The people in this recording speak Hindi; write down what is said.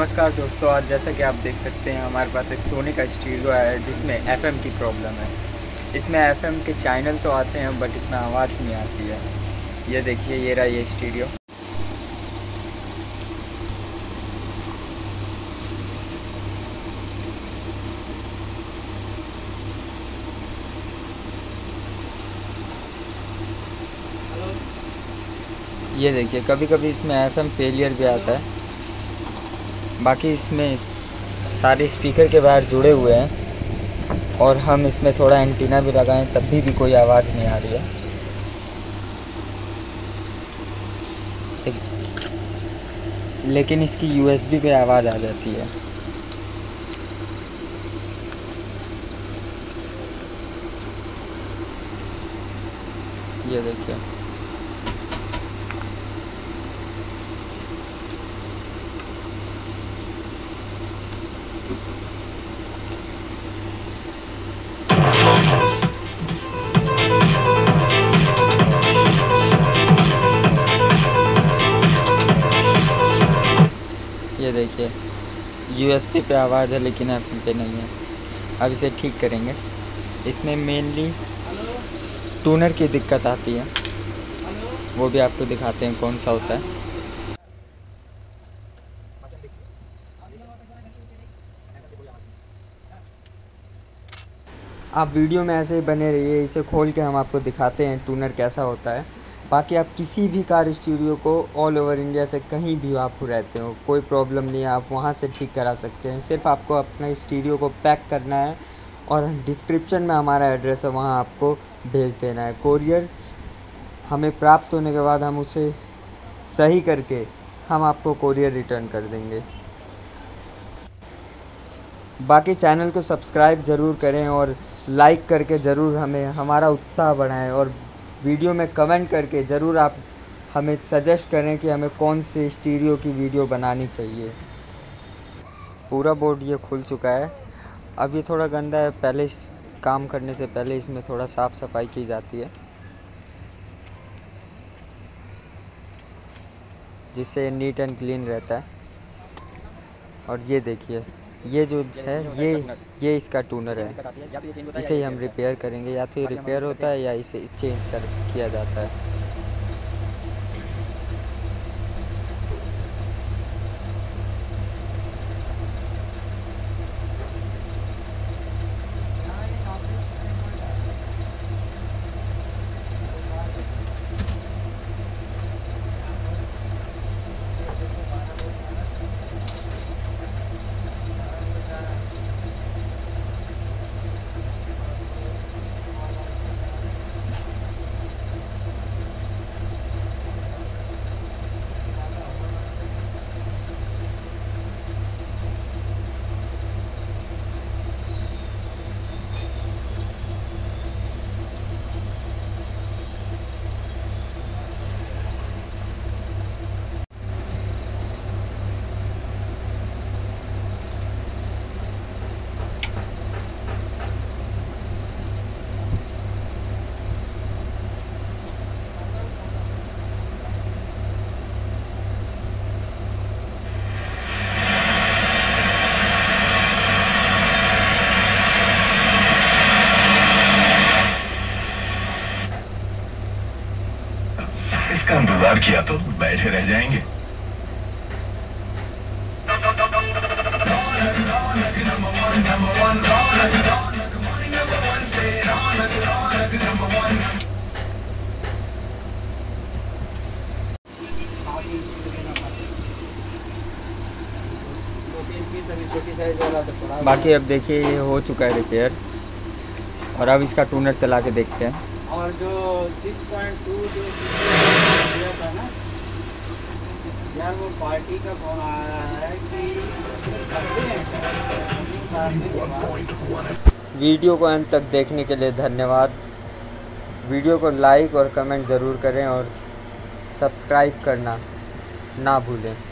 नमस्कार दोस्तों, आज जैसा कि आप देख सकते हैं हमारे पास एक सोनी का स्टीरियो है जिसमें एफएम की प्रॉब्लम है। इसमें एफएम के चैनल तो आते हैं बट इसमें आवाज़ नहीं आती है। ये देखिए, ये रहा ये स्टीरियो। ये देखिए, कभी कभी इसमें एफएम फेलियर भी आता है। बाकी इसमें सारे स्पीकर के वायर जुड़े हुए हैं और हम इसमें थोड़ा एंटीना भी लगाएं तब भी कोई आवाज़ नहीं आ रही है। लेकिन इसकी यूएसबी पे आवाज़ आ जाती है। ये देखिए, ये देखिए यूएसबी पे आवाज़ है लेकिन एफएम पे नहीं है। अब इसे ठीक करेंगे। इसमें मेनली ट्यूनर की दिक्कत आती है, वो भी आपको दिखाते हैं कौन सा होता है। आप वीडियो में ऐसे ही बने रहिए, इसे खोल के हम आपको दिखाते हैं ट्यूनर कैसा होता है। बाकी आप किसी भी कार स्टूडियो को ऑल ओवर इंडिया से कहीं भी आप रहते हो, कोई प्रॉब्लम नहीं है, आप वहां से ठीक करा सकते हैं। सिर्फ आपको अपना स्टूडियो को पैक करना है और डिस्क्रिप्शन में हमारा एड्रेस है, वहां आपको भेज देना है। कोरियर हमें प्राप्त होने के बाद हम उसे सही करके हम आपको कोरियर रिटर्न कर देंगे। बाकी चैनल को सब्सक्राइब ज़रूर करें और लाइक करके ज़रूर हमें हमारा उत्साह बढ़ाएं और वीडियो में कमेंट करके ज़रूर आप हमें सजेस्ट करें कि हमें कौन से स्टीरियो की वीडियो बनानी चाहिए। पूरा बोर्ड ये खुल चुका है, अब ये थोड़ा गंदा है। पहले काम करने से पहले इसमें थोड़ा साफ़ सफाई की जाती है जिससे नीट एंड क्लीन रहता है। और ये देखिए, ये जो है ये इसका ट्यूनर है, इसे ही हम रिपेयर करेंगे। या तो ये रिपेयर होता है या इसे चेंज कर किया जाता है। इसका इंतजार किया तो बैठे रह जाएंगे। बाकी अब देखिए ये हो चुका है रिपेयर, और अब इसका ट्यूनर चला के देखते हैं। और जो 6.2 जो दिया था ना यार, वो पार्टी का फोन आ रहा है कि वीडियो को अंत तक देखने के लिए धन्यवाद। वीडियो को लाइक और कमेंट ज़रूर करें और सब्सक्राइब करना ना भूलें।